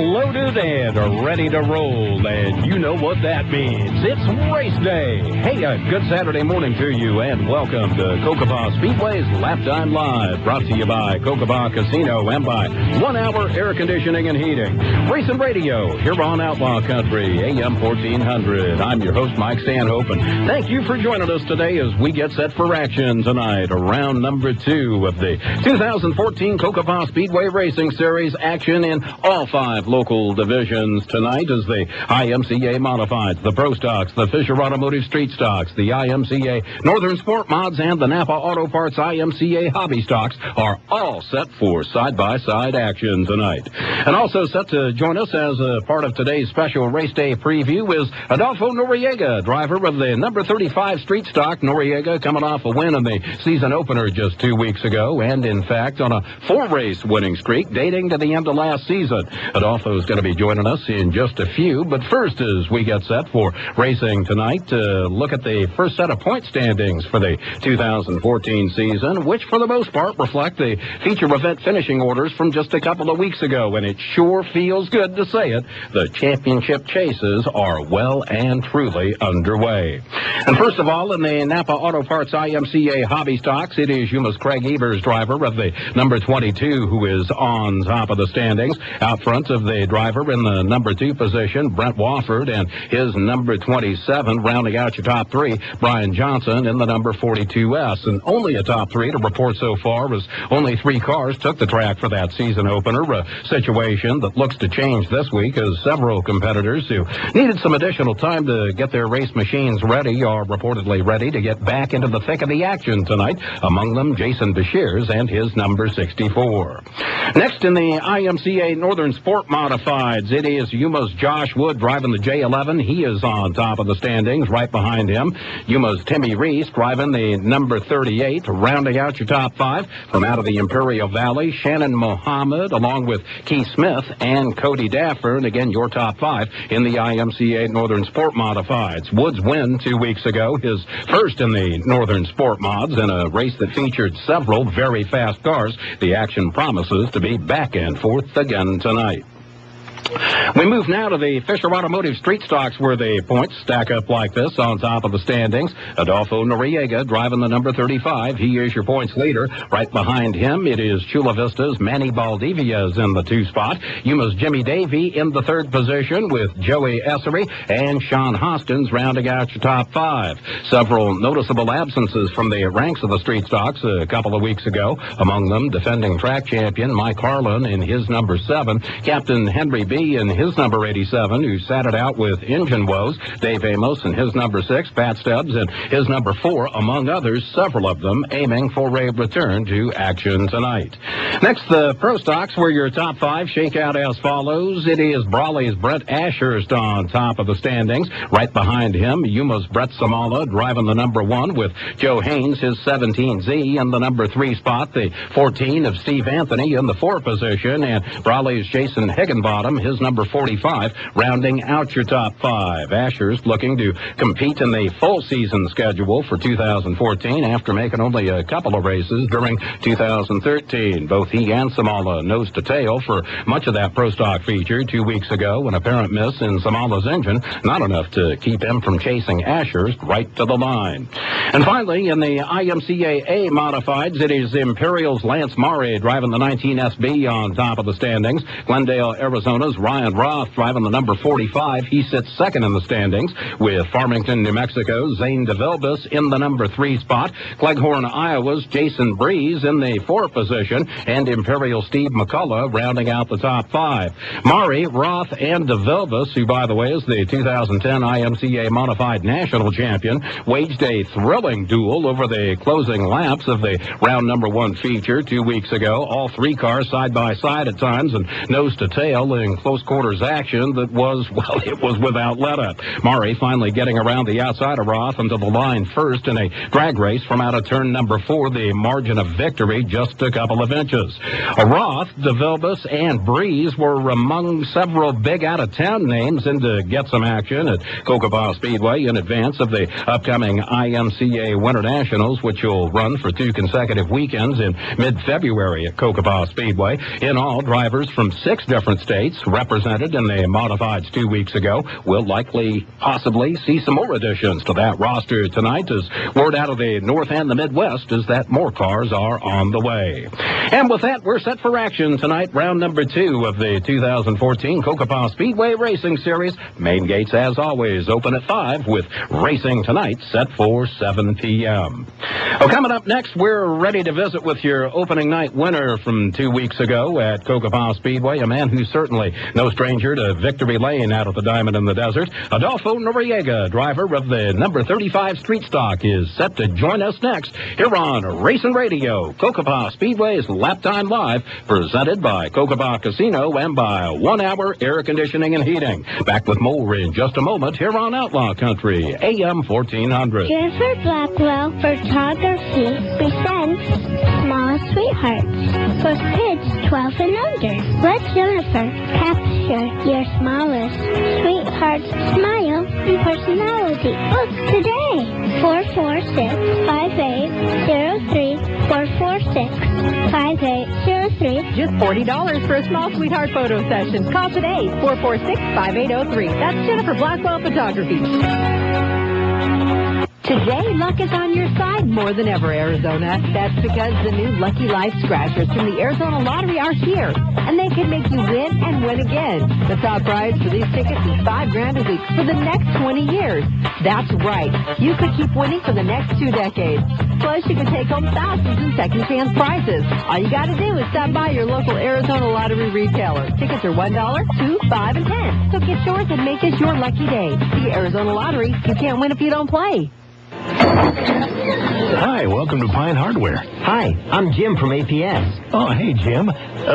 loaded and are ready to roll, and you know what that means. It's race day. Hey, a good Saturday morning to you, and welcome to Cocopah Speedway's Lap Time Live, brought to you by Cocopah Casino and by 1 Hour Air Conditioning and Heating. Racing Radio, here on Outlaw Country, AM 1400. I'm your host, Mike Stanhope, and thank you for joining us today as we get set for action tonight, round number 2 of the 2014 Cocopah Speedway Racing Series. Action in all 5 local divisions tonight as the IMCA Modifieds, the Pro Stocks, the Fisher Automotive Street Stocks, the IMCA Northern Sport Mods, and the Napa Auto Parts IMCA Hobby Stocks are all set for side-by-side action tonight. And also set to join us as a part of today's special race day preview is Adolfo Noriega, driver of the number 35 Street Stock. Noriega coming off a win in the season opener just 2 weeks ago, and in fact on a 4-race winning streak dating to the end of last season. Adolfo's going to be joining us in just a few, but first, as we get set for racing tonight, to look at the first set of point standings for the 2014 season, which for the most part reflect the feature event finishing orders from just a couple of weeks ago, and it sure feels good to say it, the championship chases are well and truly underway. And first of all, in the Napa Auto Parts IMCA Hobby Stocks, it is Yuma's Craig Ebers, driver of the number 22, who is on top of the standings. Out front of the driver in the number 2 position, Brent Wofford, and his number 27, rounding out your top 3, Brian Johnson in the number 42S. And only a top 3 to report so far, as only 3 cars took the track for that season opener, a situation that looks to change this week as several competitors who needed some additional time to get their race machines ready are reportedly ready to get back into the thick of the action tonight, among them Jason Beshears and his number 64. Next in the IMCA Northern Sport Modifieds, it is Yuma's Josh Wood driving the J11. He is on top of the standings, right behind him Yuma's Timmy Reese driving the number 38, rounding out your top 5 from out of the Imperial Valley, Shannon Mohammed, along with Keith Smith and Cody Daffern. Again, your top 5 in the IMCA Northern Sport Modifieds. Wood's win 2 weeks ago, his first in the Northern Sport Mods, in a race that featured several very fast cars. The action promises to be back and forth again tonight. We move now to the Fisher Automotive Street Stocks, where the points stack up like this on top of the standings. Adolfo Noriega driving the number 35. He is your points leader. Right behind him, it is Chula Vista's Manny Baldivias in the 2 spot. Yuma's Jimmy Davey in the 3rd position, with Joey Essery and Sean Hoskins rounding out your top 5. Several noticeable absences from the ranks of the Street Stocks a couple of weeks ago. Among them, defending track champion Mike Harlan in his number 7. Captain Henry B. in his number 87, who sat it out with engine woes, Dave Amos in his number 6, Pat Stubbs in his number 4, among others, several of them aiming for a return to action tonight. Next, the Pro Stocks, where your top 5 shake out as follows. It is Brawley's Brett Ashurst on top of the standings. Right behind him, Yuma's Brett Samala driving the number 1, with Joe Haynes, his 17Z, in the number 3 spot, the 14 of Steve Anthony in the 4 position, and Brawley's Jason Higginbottom, his number 45, rounding out your top 5. Ashurst looking to compete in the full season schedule for 2014 after making only a couple of races during 2013. Both he and Samala nose to tail for much of that Pro Stock feature 2 weeks ago. An apparent miss in Samala's engine, not enough to keep him from chasing Ashurst right to the line. And finally, in the IMCAA Modifieds, it is Imperial's Lance Murray driving the 19SB on top of the standings. Glendale, Arizona's Ryan Roth driving the number 45. He sits 2nd in the standings, with Farmington, New Mexico, Zane DeVelvis in the number 3 spot, Cleghorn, Iowa's Jason Breeze in the 4 position, and Imperial Steve McCullough rounding out the top 5. Murray, Roth, and DeVelvis, who by the way is the 2010 IMCA Modified National Champion, waged a thrilling duel over the closing laps of the round number 1 feature 2 weeks ago. All 3 cars side by side at times and nose to tail, including close quarters action that was, well, it was without let-up. Murray finally getting around the outside of Roth into the line first in a drag race from out of turn number 4, the margin of victory just a couple of inches. Roth, DeVelvis, and Breeze were among several big out-of-town names in to get some action at Cocopah Speedway in advance of the upcoming IMCA Winter Nationals, which will run for 2 consecutive weekends in mid-February at Cocopah Speedway. In all, drivers from 6 different states represented in the modifieds 2 weeks ago. We'll likely, possibly, see some more additions to that roster tonight, as word out of the North and the Midwest is that more cars are on the way. And with that, we're set for action tonight. Round number 2 of the 2014 Cocopah Speedway Racing Series. Main gates, as always, open at 5, with racing tonight set for 7 p.m. Well, coming up next, we're ready to visit with your opening night winner from 2 weeks ago at Cocopah Speedway, a man who's certainly no stranger to victory lane out of the Diamond in the Desert. Adolfo Noriega, driver of the number 35 Street Stock, is set to join us next here on Racing Radio, Cocopah Speedway's Lap Time Live, presented by Cocopah Casino and by 1 Hour Air Conditioning and Heating. Back with more in just a moment here on Outlaw Country AM 1400. Jennifer Blackwell Photography presents Small Sweethearts for kids 12 and under. Let Jennifer capture your smallest sweetheart's smile and personality. Book today. 446-5803, 446-5803. Just $40 for a small sweetheart photo session. Call today, 446-5803. That's Jennifer Blackwell Photography. Today, luck is on your side more than ever, Arizona. That's because the new Lucky Life Scratchers from the Arizona Lottery are here, and they can make you win and win again. The top prize for these tickets is $5,000 a week for the next 20 years. That's right. You could keep winning for the next 2 decades. Plus, you could take home thousands in second chance prizes. All you got to do is stop by your local Arizona Lottery retailer. Tickets are $1, $2, $5, and $10. So get yours and make it your lucky day. The Arizona Lottery, you can't win if you don't play. Hi, welcome to Pine Hardware. Hi, I'm Jim from APS. Oh, hey, Jim.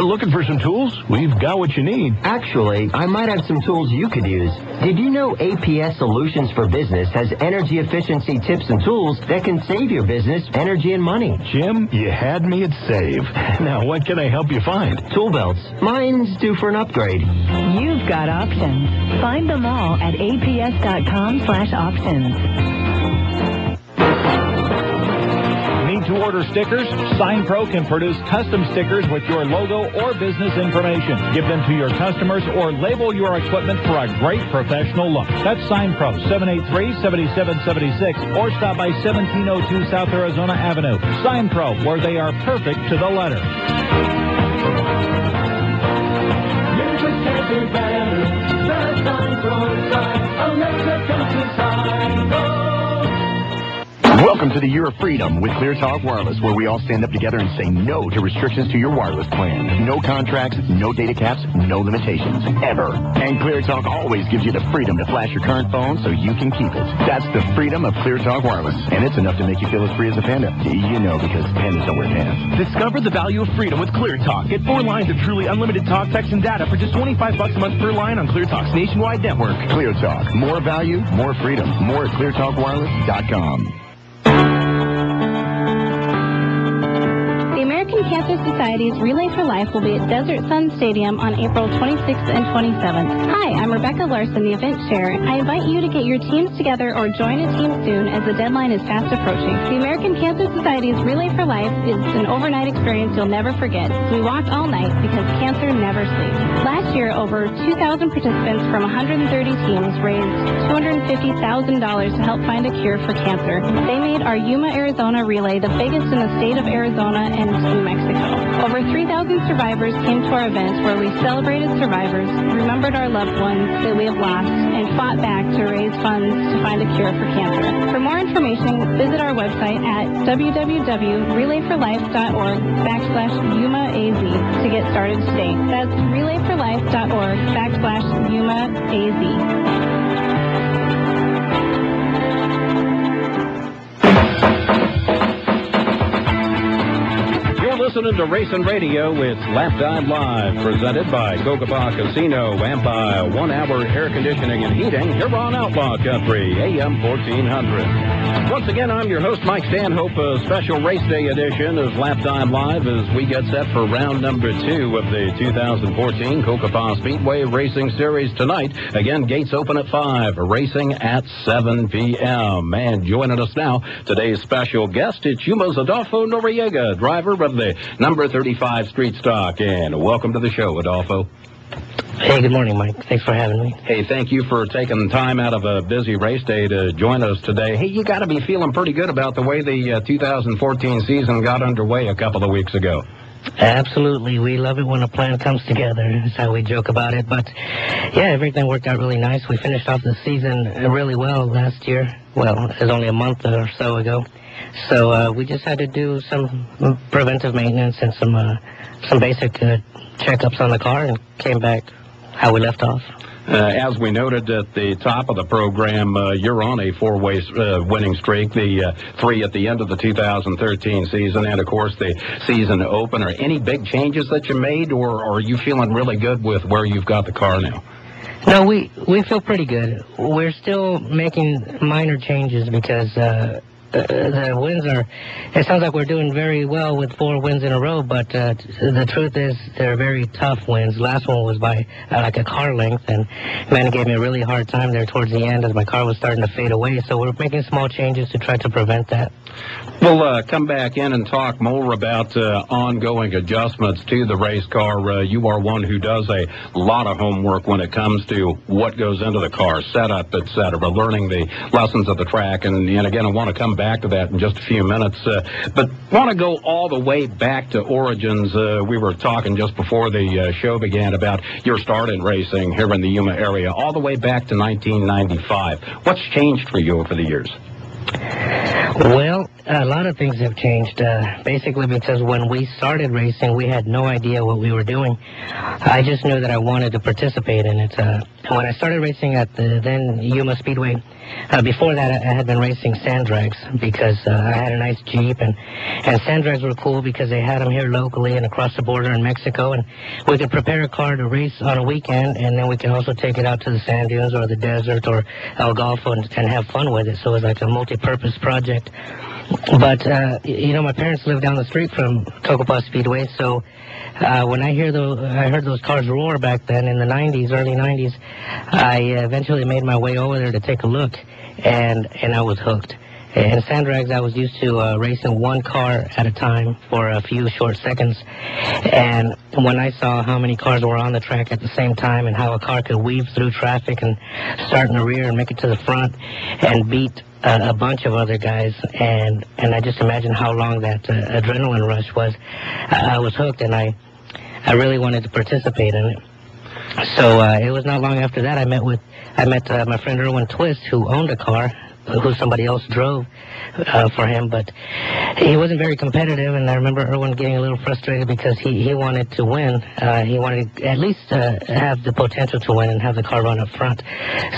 Looking for some tools? We've got what you need. Actually, I might have some tools you could use. Did you know APS Solutions for Business has energy efficiency tips and tools that can save your business energy and money? Jim, you had me at save. Now, what can I help you find? Tool belts. Mine's due for an upgrade. You've got options. Find them all at aps.com/options. To order stickers, SignPro can produce custom stickers with your logo or business information. Give them to your customers or label your equipment for a great professional look. That's SignPro, 783-7776, or stop by 1702 South Arizona Avenue. SignPro, where they are perfect to the letter. Welcome to the Year of Freedom with Clear Talk Wireless, where we all stand up together and say no to restrictions to your wireless plan. No contracts, no data caps, no limitations, ever. And Clear Talk always gives you the freedom to flash your current phone so you can keep it. That's the freedom of Clear Talk Wireless, and it's enough to make you feel as free as a panda. You know, because pandas don't wear pants. Discover the value of freedom with Clear Talk. Get 4 lines of truly unlimited talk, text, and data for just $25 a month per line on Clear Talk's nationwide network. Clear Talk. More value, more freedom. More at cleartalkwireless.com. Cancer Society's Relay for Life will be at Desert Sun Stadium on April 26th and 27th. Hi, I'm Rebecca Larson, the event chair. I invite you to get your teams together or join a team soon, as the deadline is fast approaching. The American Cancer Society's Relay for Life is an overnight experience you'll never forget. We walk all night because cancer never sleeps. Last year, over 2,000 participants from 130 teams raised $250,000 to help find a cure for cancer. They made our Yuma, Arizona relay the biggest in the state of Arizona and New Mexico. Over 3,000 survivors came to our event, where we celebrated survivors, remembered our loved ones that we have lost, and fought back to raise funds to find a cure for cancer. For more information, visit our website at www.relayforlife.org/YumaAZ to get started today. That's relayforlife.org/YumaAZ. Listening to Racing Radio, it's Lap Time Live, presented by Cocopah Casino and by 1 Hour Air Conditioning and Heating here on Outlaw Country AM 1400. Once again, I'm your host, Mike Stanhope. A special race day edition of Lap Time Live as we get set for round number 2 of the 2014 Cocopah Speedway Racing Series tonight. Again, gates open at 5, racing at 7 p.m. And joining us now, today's special guest, it's Yuma's Adolfo Noriega, driver of the number 35 Street Stock, and welcome to the show, Adolfo. Hey, good morning, Mike. Thanks for having me. Hey, thank you for taking time out of a busy race day to join us today. Hey, you got to be feeling pretty good about the way the 2014 season got underway a couple of weeks ago. Absolutely. We love it when a plan comes together. That's how we joke about it. But, yeah, everything worked out really nice. We finished off the season really well last year. Well, it was only a month or so ago. So we just had to do some preventive maintenance and some basic checkups on the car and came back how we left off. As we noted at the top of the program, you're on a four-way winning streak, the three at the end of the 2013 season and, of course, the season opener. Any big changes that you made, or are you feeling really good with where you've got the car now? No, we feel pretty good. We're still making minor changes because the wins are, it sounds like we're doing very well with four wins in a row, but the truth is they're very tough wins. Last one was by like a car length, and Manny gave me a really hard time there towards the end as my car was starting to fade away, so we're making small changes to try to prevent that. We'll come back in and talk more about ongoing adjustments to the race car. You are one who does a lot of homework when it comes to what goes into the car, setup, etc., learning the lessons of the track, and again, I want to come back to that in just a few minutes, but want to go all the way back to origins. We were talking just before the show began about your start in racing here in the Yuma area, all the way back to 1995. What's changed for you over the years? Well, a lot of things have changed, basically because when we started racing, we had no idea what we were doing. I just knew that I wanted to participate in it. When I started racing at the then Yuma Speedway, before that I had been racing sand drags because I had a nice Jeep, and sand drags were cool because they had them here locally and across the border in Mexico, and we could prepare a car to race on a weekend, and then we could also take it out to the sand dunes or the desert or El Golfo and have fun with it, so it was like a multi-purpose project. But, you know, my parents live down the street from Cocopah Speedway, so when I heard those cars roar back then in the 90s, early 90s, I eventually made my way over there to take a look, and I was hooked. In sand drags, I was used to racing one car at a time for a few short seconds, and when I saw how many cars were on the track at the same time and how a car could weave through traffic and start in the rear and make it to the front and beat a bunch of other guys, and I just imagined how long that adrenaline rush was, I was hooked, and I really wanted to participate in it. So it was not long after that I met my friend Erwin Twist, who owned a car, who somebody else drove for him, but he wasn't very competitive, and I remember Erwin getting a little frustrated because he wanted to win. He wanted to at least have the potential to win and have the car run up front.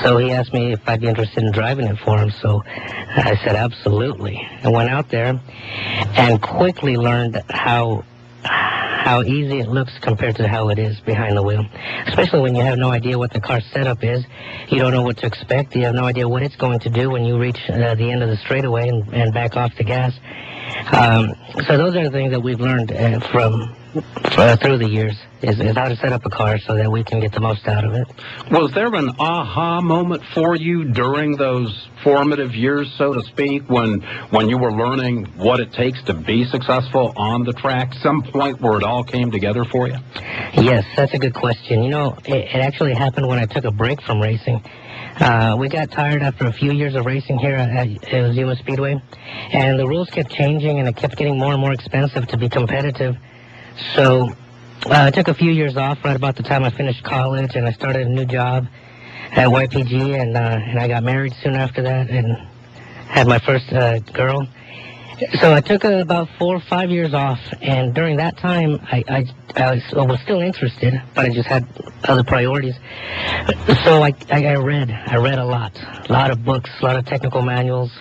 So he asked me if I'd be interested in driving it for him, so I said absolutely. I went out there and quickly learned how easy it looks compared to how it is behind the wheel, especially when you have no idea what the car setup is. You don't know what to expect. You have no idea what it's going to do when you reach the end of the straightaway and back off the gas. So those are the things that we've learned from through the years, is how to set up a car so that we can get the most out of it. Was there an aha moment for you during those formative years, so to speak, when you were learning what it takes to be successful on the track, some point where it all came together for you? Yes, that's a good question. You know, it actually happened when I took a break from racing. We got tired after a few years of racing here at Yuma Speedway, and the rules kept changing, and it kept getting more and more expensive to be competitive. So I took a few years off right about the time I finished college, and I started a new job at YPG, and I got married soon after that and had my first girl. So I took about 4 or 5 years off, and during that time I was still interested, but I just had other priorities. So I read a lot of books, a lot of technical manuals.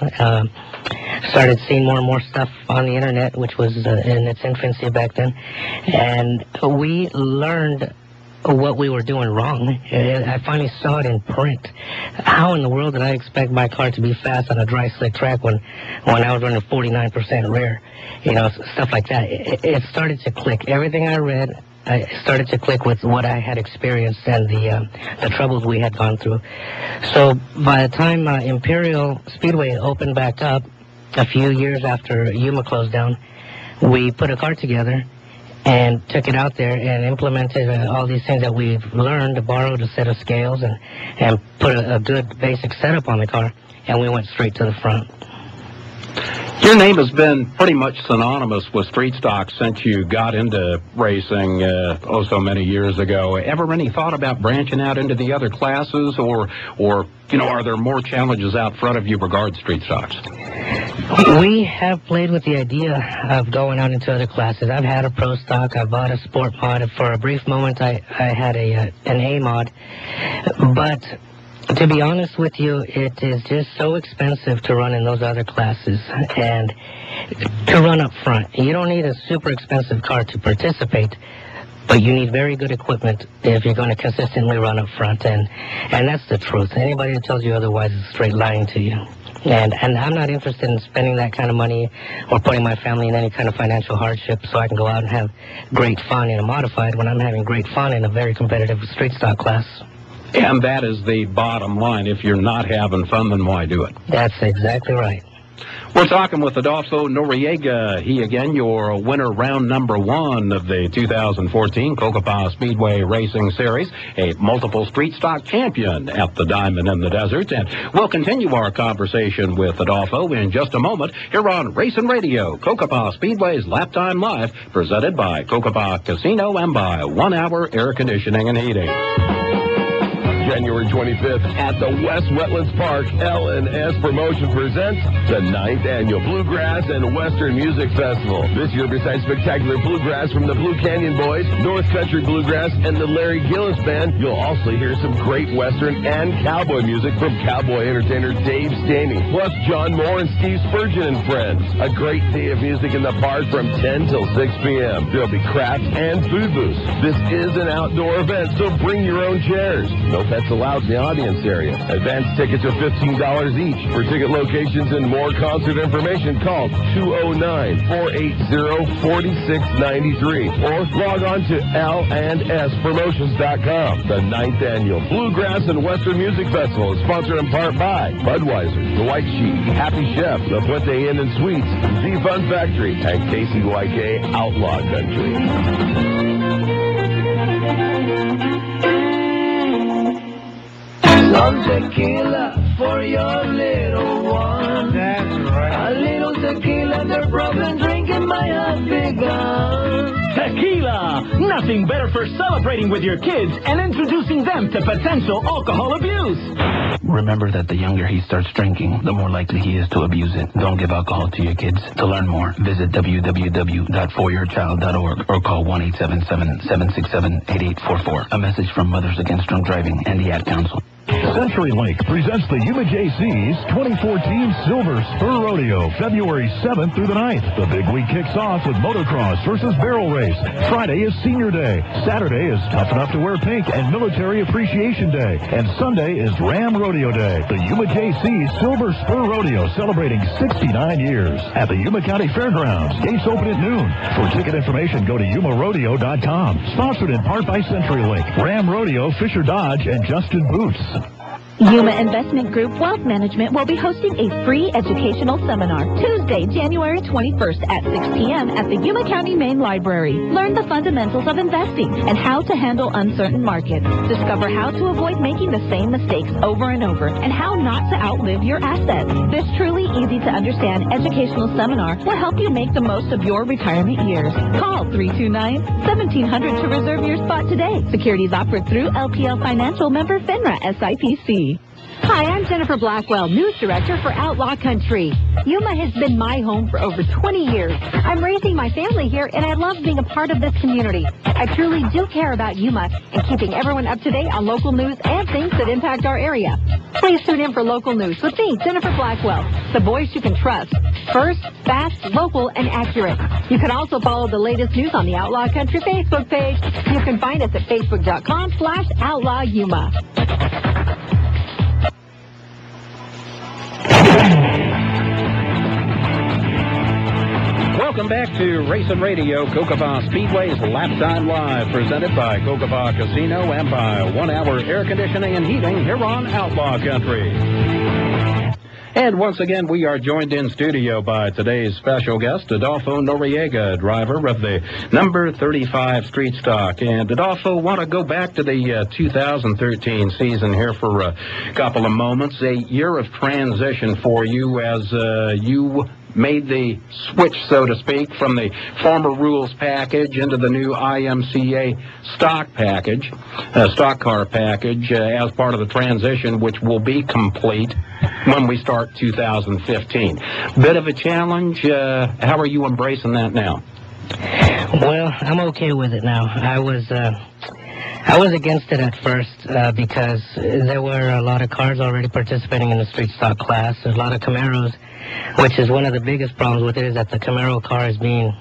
Started seeing more and more stuff on the internet, which was in its infancy back then, and we learned what we were doing wrong. I finally saw it in print. How in the world did I expect my car to be fast on a dry slick track when I was running 49% rear? You know, stuff like that. It started to click. Everything I read, I started to click with what I had experienced and the troubles we had gone through. So by the time Imperial Speedway opened back up, a few years after Yuma closed down, we put a car together, and took it out there and implemented all these things that we've learned, borrowed a set of scales and put a good basic setup on the car, and we went straight to the front. Your name has been pretty much synonymous with street stocks since you got into racing so many years ago. Ever any thought about branching out into the other classes, or you know, are there more challenges out front of you regarding street stocks? We have played with the idea of going out into other classes. I've had a pro stock. I bought a sport mod. For a brief moment, I had an A mod, but to be honest with you, it is just so expensive to run in those other classes and to run up front. You don't need a super expensive car to participate, but you need very good equipment if you're going to consistently run up front, and that's the truth. Anybody that tells you otherwise is straight lying to you. And I'm not interested in spending that kind of money or putting my family in any kind of financial hardship so I can go out and have great fun in a modified when I'm having great fun in a very competitive street stock class. And that is the bottom line. If you're not having fun, then why do it? That's exactly right. We're talking with Adolfo Noriega. He, again, your winner round number one of the 2014 Cocopah Speedway Racing Series, a multiple street stock champion at the Diamond in the Desert. And we'll continue our conversation with Adolfo in just a moment here on Racing Radio, Cocopah Speedway's Lap Time Live, presented by Cocopah Casino and by 1 Hour Air Conditioning and Heating. January 25th at the West Wetlands Park, L&S Promotion presents the 9th Annual Bluegrass and Western Music Festival. This year, besides spectacular bluegrass from the Blue Canyon Boys, North Country Bluegrass, and the Larry Gillis Band, you'll also hear some great Western and cowboy music from cowboy entertainer Dave Staney, plus John Moore and Steve Spurgeon and friends. A great day of music in the park from 10 till 6 p.m. There'll be crafts and food booths. This is an outdoor event, so bring your own chairs. No pets allowed in the audience area. Advance tickets are $15 each. For ticket locations and more concert information, call 209-480-4693 or log on to landspromotions.com. The 9th Annual Bluegrass and Western Music Festival is sponsored in part by Budweiser, The White Sheep, Happy Chef, La Puente Inn and Suites, The Fun Factory, and KCYK Outlaw Country. Some tequila for your little one. That's right. A little tequila, the problem drinking might have begun. Tequila! Nothing better for celebrating with your kids and introducing them to potential alcohol abuse. Remember that the younger he starts drinking, the more likely he is to abuse it. Don't give alcohol to your kids. To learn more, visit www.foryourchild.org or call 1-877-767-8844. A message from Mothers Against Drunk Driving and the Ad Council. CenturyLink presents the Yuma JC's 2014 Silver Spur Rodeo, February 7th through the 9th. The big week kicks off with motocross versus barrel race. Friday is Senior Day. Saturday is Tough Enough to Wear Pink and Military Appreciation Day. And Sunday is Ram Rodeo Day. The Yuma JC's Silver Spur Rodeo, celebrating 69 years. At the Yuma County Fairgrounds, gates open at noon. For ticket information, go to YumaRodeo.com. Sponsored in part by CenturyLink, Ram Rodeo, Fisher Dodge, and Justin Boots. Yuma Investment Group Wealth Management will be hosting a free educational seminar Tuesday, January 21st at 6 p.m. at the Yuma County Main Library. Learn the fundamentals of investing and how to handle uncertain markets. Discover how to avoid making the same mistakes over and over and how not to outlive your assets. This truly easy-to-understand educational seminar will help you make the most of your retirement years. Call 329-1700 to reserve your spot today. Securities offered through LPL Financial, member FINRA SIPC. Hi, I'm Jennifer Blackwell, news director for Outlaw Country. Yuma has been my home for over 20 years. I'm raising my family here, and I love being a part of this community. I truly do care about Yuma and keeping everyone up to date on local news and things that impact our area. Please tune in for local news with me, Jennifer Blackwell, the voice you can trust. First, fast, local, and accurate. You can also follow the latest news on the Outlaw Country Facebook page. You can find us at facebook.com/OutlawYuma. Welcome back to Racing Radio, Cocopah Speedway's Lap Time Live, presented by Cocopah Casino and by 1 Hour Air Conditioning and Heating here on Outlaw Country. And once again, we are joined in studio by today's special guest, Adolfo Noriega, driver of the number 35 Street Stock. And Adolfo, want to go back to the 2013 season here for a couple of moments, a year of transition for you as you made the switch, so to speak, from the former rules package into the new IMCA stock package, stock car package, as part of the transition, which will be complete when we start 2015. Bit of a challenge. How are you embracing that now? Well, I'm okay with it now. I was against it at first because there were a lot of cars already participating in the street stock class. There's a lot of Camaros, which is one of the biggest problems with it, is that the Camaro car is being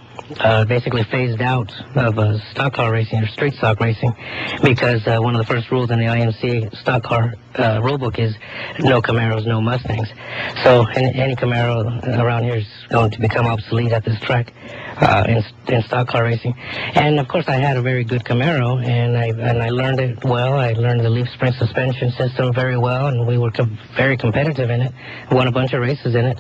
basically phased out of stock car racing or street stock racing, because one of the first rules in the IMCA stock car rulebook is no Camaros, no Mustangs. So any Camaro around here is going to become obsolete at this track in stock car racing. And of course, I had a very good Camaro, and I learned it well. I learned the leaf spring suspension system very well, and we were very competitive in it. Won a bunch of races in it,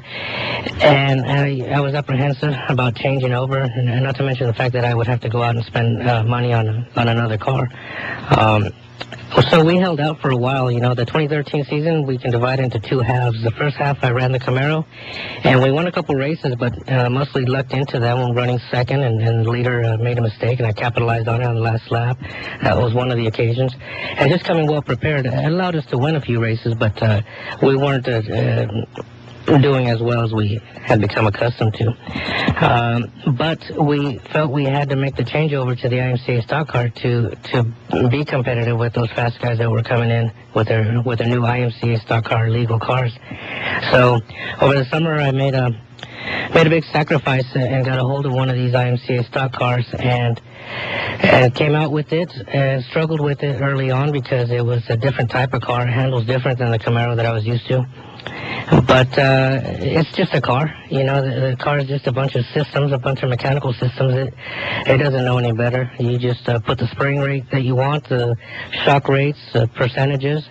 and I was apprehensive about changing over. And not to mention the fact that I would have to go out and spend money on another car. So we held out for a while. You know, the 2013 season, we can divide into two halves. The first half, I ran the Camaro, and we won a couple races, but mostly lucked into that one, running second, and the leader made a mistake, and I capitalized on it on the last lap. That was one of the occasions. And just coming well prepared allowed us to win a few races, but we weren't doing as well as we had become accustomed to. But we felt we had to make the changeover to the IMCA stock car to be competitive with those fast guys that were coming in with their new IMCA stock car legal cars. So over the summer, I made a big sacrifice and got a hold of one of these IMCA stock cars and came out with it and struggled with it early on because it was a different type of car. It handles different than the Camaro that I was used to. But it's just a car. You know, the car is just a bunch of systems, a bunch of mechanical systems. It doesn't know any better. You just put the spring rate that you want, the shock rates, percentages,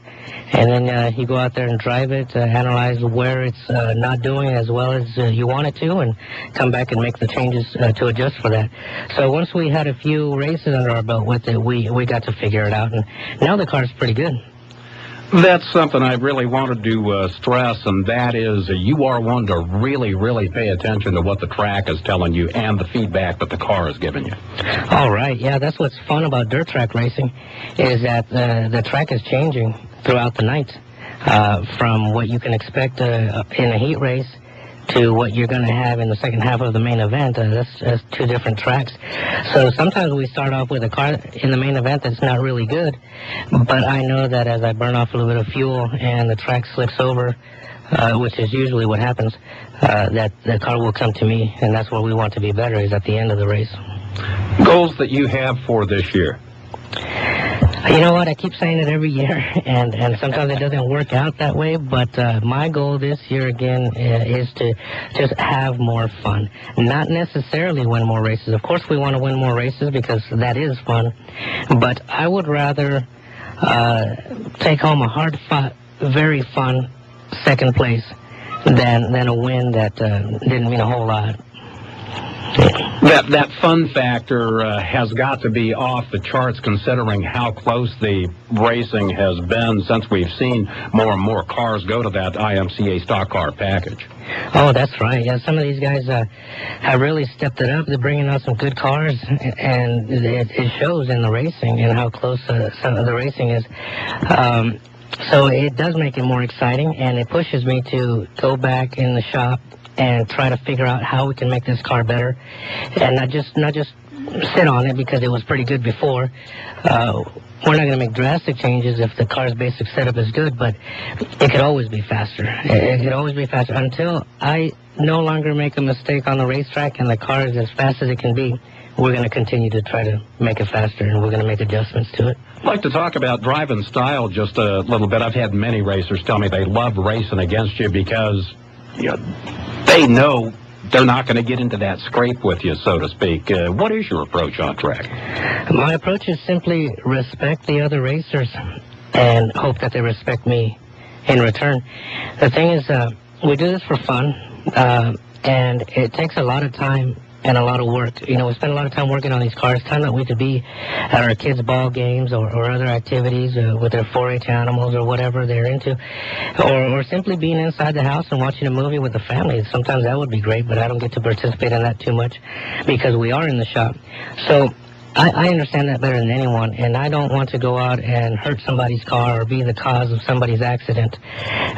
and then you go out there and drive it, analyze where it's not doing as well as you want it to, and come back and make the changes to adjust for that. So once we had a few races under our belt with it, we got to figure it out, and now the car's pretty good. That's something I really wanted to stress, and that is you are one to really, really pay attention to what the track is telling you and the feedback that the car is giving you. All right, yeah, that's what's fun about dirt track racing, is that the track is changing throughout the night from what you can expect in a heat race to what you're going to have in the second half of the main event. That's two different tracks. So sometimes we start off with a car in the main event that's not really good, but I know that as I burn off a little bit of fuel and the track slips over, which is usually what happens, that the car will come to me, and that's where we want to be better, is at the end of the race. Goals that you have for this year? You know what, I keep saying it every year, and sometimes it doesn't work out that way, but my goal this year again is to just have more fun. Not necessarily win more races. Of course we want to win more races because that is fun, but I would rather take home a hard-fought, very fun second place than a win that didn't mean a whole lot. That fun factor has got to be off the charts, considering how close the racing has been since we've seen more and more cars go to that IMCA stock car package. Oh, that's right. Yeah, some of these guys have really stepped it up. They're bringing out some good cars, and it shows in the racing and how close some of the racing is. So it does make it more exciting, and it pushes me to go back in the shop and try to figure out how we can make this car better, and not just sit on it because it was pretty good before. We're not going to make drastic changes if the car's basic setup is good, but it could always be faster. It could always be faster until I no longer make a mistake on the racetrack and the car is as fast as it can be. We're going to continue to try to make it faster, and we're going to make adjustments to it. I'd like to talk about driving style just a little bit. I've had many racers tell me they love racing against you because, you know, they know they're not going to get into that scrape with you, so to speak. What is your approach on track? My approach is simply respect the other racers and hope that they respect me in return. The thing is, we do this for fun, and it takes a lot of time and a lot of work. You know, we spend a lot of time working on these cars, time that we could be at our kids' ball games or other activities with their 4-H animals or whatever they're into, or simply being inside the house and watching a movie with the family. Sometimes that would be great, but I don't get to participate in that too much because we are in the shop. So I understand that better than anyone, and I don't want to go out and hurt somebody's car or be the cause of somebody's accident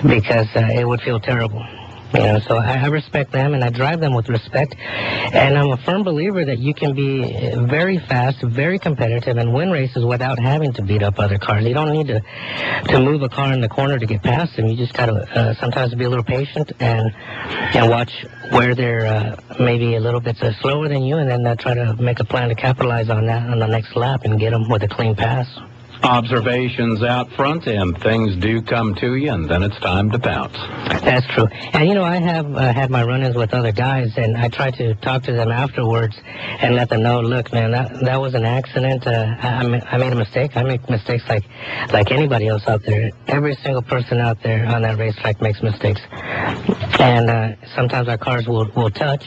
because it would feel terrible. You know, so I respect them, and I drive them with respect, and I'm a firm believer that you can be very fast, very competitive, and win races without having to beat up other cars. You don't need to move a car in the corner to get past them. You just got to sometimes be a little patient and watch where they're maybe a little bit slower than you, and then try to make a plan to capitalize on that on the next lap and get them with a clean pass. Observations out front, and things do come to you, and then it's time to pounce. That's true. And, you know, I have had my run-ins with other guys, and I try to talk to them afterwards and let them know, look, man, that was an accident. I made a mistake. I make mistakes like anybody else out there. Every single person out there on that racetrack makes mistakes. And sometimes our cars will touch,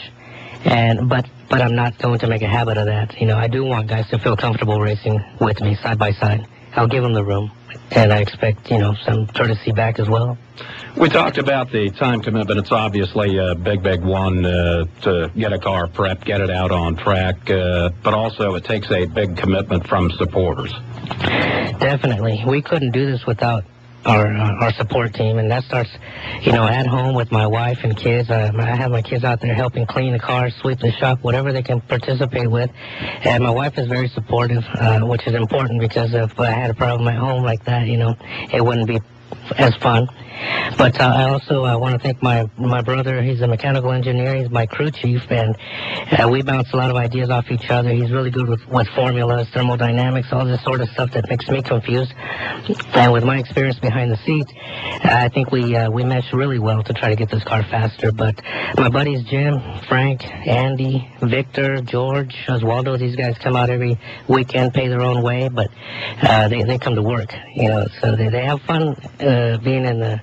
but I'm not going to make a habit of that. You know, I do want guys to feel comfortable racing with me side by side. I'll give them the room, and I expect, you know, some courtesy back as well. We talked about the time commitment. It's obviously a big one to get a car prepped, get it out on track, but also it takes a big commitment from supporters. Definitely. We couldn't do this without our support team, and that starts, you know, at home with my wife and kids. I have my kids out there helping clean the car, sweep the shop, whatever they can participate with. And my wife is very supportive, which is important, because if I had a problem at home like that, you know, it wouldn't be as fun. But I also want to thank my brother. He's a mechanical engineer. He's my crew chief, and we bounce a lot of ideas off each other. He's really good with formulas, thermodynamics, all this sort of stuff that makes me confused. And with my experience behind the seat, I think we mesh really well to try to get this car faster. But my buddies Jim, Frank, Andy, Victor, George, Oswaldo, these guys come out every weekend, pay their own way, but they come to work, you know, so they have fun being in the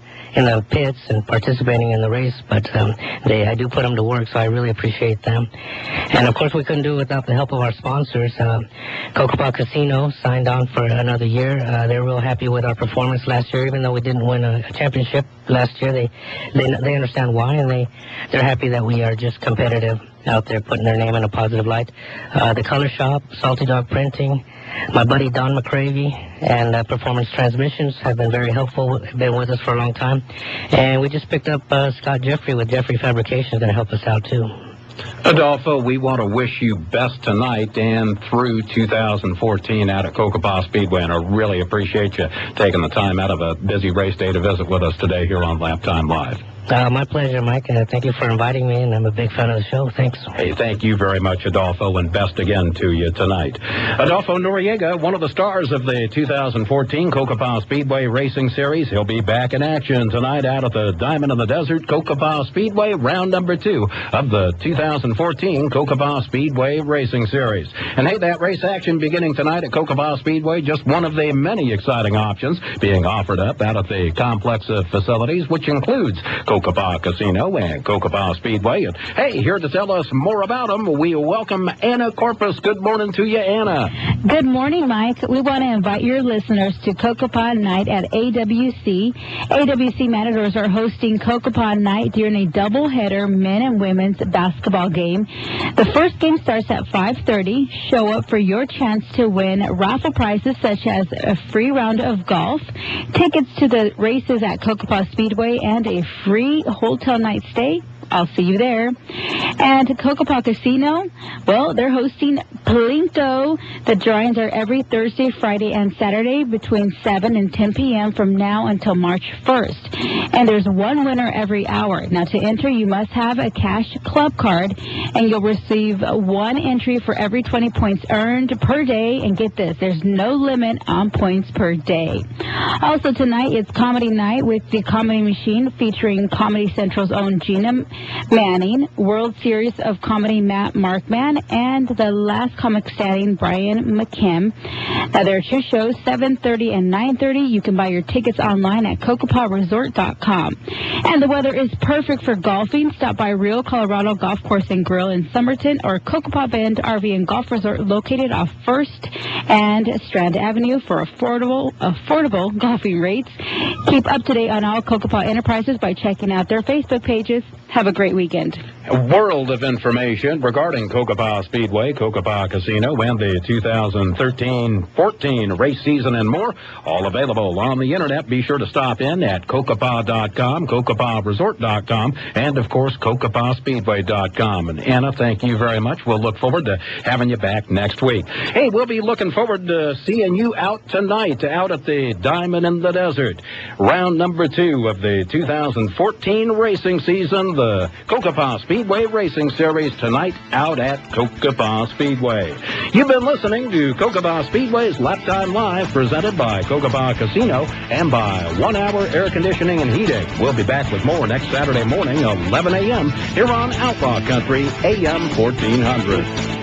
pits and participating in the race, but I do put them to work, so I really appreciate them. And of course, we couldn't do it without the help of our sponsors. Cocopah Casino signed on for another year. They're real happy with our performance last year, even though we didn't win a championship last year. They understand why, and they're happy that we are just competitive out there, putting their name in a positive light. The Color Shop, Salty Dog Printing, my buddy Don McCravey, and Performance Transmissions have been very helpful, been with us for a long time. And we just picked up Scott Jeffrey with Jeffrey Fabrications, going to help us out too. Adolfo, we want to wish you best tonight and through 2014 out at Cocopah Speedway, and I really appreciate you taking the time out of a busy race day to visit with us today here on Lap Time Live. My pleasure, Mike, and thank you for inviting me, and I'm a big fan of the show. Thanks. Hey, thank you very much, Adolfo, and best again to you tonight. Adolfo Noriega, one of the stars of the 2014 Cocopah Speedway Racing Series. He'll be back in action tonight out at the Diamond in the Desert Cocopah Speedway, round number 2 of the 2014 Cocopah Speedway Racing Series. And hey, that race action beginning tonight at Cocopah Speedway, just one of the many exciting options being offered up out at the complex of facilities, which includes Cocopah Casino and Cocopah Speedway. And hey, here to tell us more about them, we welcome Anna Corpus. Good morning to you, Anna. Good morning, Mike. We want to invite your listeners to Cocopah Night at AWC. AWC Matadors are hosting Cocopah Night during a doubleheader men and women's basketball game. The first game starts at 5:30. Show up for your chance to win raffle prizes such as a free round of golf, tickets to the races at Cocopah Speedway, and a free hotel night stay. I'll see you there. And Cocopah Casino, well, they're hosting Plinko. The drawings are every Thursday, Friday, and Saturday between 7 and 10 p.m. from now until March 1st. And there's one winner every hour. Now, to enter, you must have a cash club card, and you'll receive one entry for every 20 points earned per day. And get this, there's no limit on points per day. Also, tonight, it's Comedy Night with the Comedy Machine featuring Comedy Central's own Gina Manning, World Series of Comedy Matt Markman, and the last comic standing Brian McKim. Now, there are two shows, 7:30 and 9:30. You can buy your tickets online at CocopahResort.com. And the weather is perfect for golfing. Stop by Rio Colorado Golf Course and Grill in Somerton or Cocopah Bend RV and Golf Resort located off 1st and Strand Avenue for affordable golfing rates. Keep up to date on all Cocopah enterprises by checking out their Facebook pages. Have a great weekend. A world of information regarding Cocopah Speedway, Cocopah Casino, and the 2013-14 race season and more, all available on the internet. Be sure to stop in at Cocopah.com, CocopahResort.com, and, of course, CocopahSpeedway.com. And, Anna, thank you very much. We'll look forward to having you back next week. Hey, we'll be looking forward to seeing you out tonight, out at the Diamond in the Desert. Round number 2 of the 2014 racing season, the Cocopah Speedway Racing Series tonight out at Cocopah Speedway. You've been listening to Cocopah Speedway's Laptime Live, presented by Cocopah Casino and by 1 Hour Air Conditioning and Heating. We'll be back with more next Saturday morning, 11 a.m., here on Outlaw Country AM 1400.